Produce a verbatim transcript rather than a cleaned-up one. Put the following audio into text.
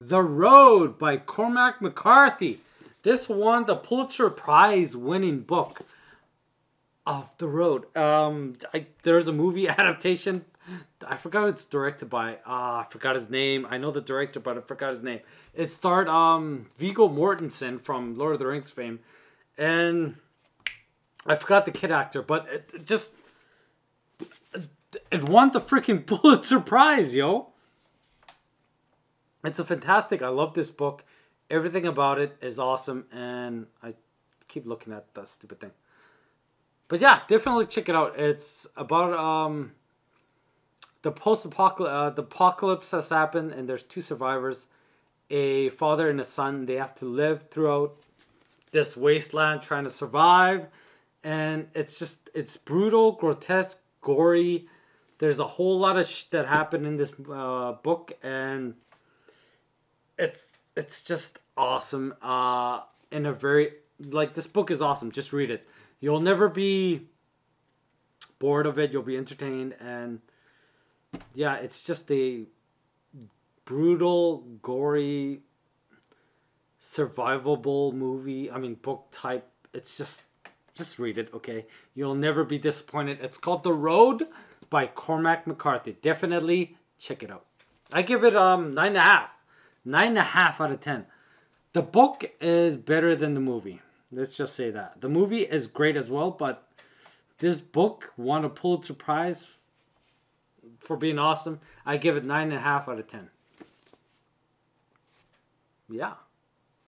The Road by Cormac McCarthy. This won the Pulitzer Prize winning book of The Road. Um, I, there's a movie adaptation. I forgot who it's directed by. Ah, uh, I forgot his name. I know the director, but I forgot his name. It starred um, Viggo Mortensen from Lord of the Rings fame. And I forgot the kid actor, but it, it just... It won the freaking Pulitzer Prize, yo. It's a fantastic. I love this book. Everything about it is awesome. And I keep looking at that stupid thing. But yeah, definitely check it out. It's about um, the post-apocalypse. Uh, the apocalypse has happened. And there's two survivors. A father and a son. They have to live throughout this wasteland trying to survive. And it's just, it's brutal, grotesque, gory. There's a whole lot of shit that happened in this uh, book, and it's it's just awesome. Uh, in a very like this book is awesome. Just read it. You'll never be bored of it. You'll be entertained, and yeah, it's just a brutal, gory, survivable movie. I mean, book type. It's just just read it, okay? You'll never be disappointed. It's called The Road by Cormac McCarthy. Definitely check it out. I give it um nine and a half. Nine and a half out of ten. The book is better than the movie. Let's just say that. The movie is great as well, but this book won a Pulitzer Prize for being awesome. I give it nine and a half out of ten. Yeah.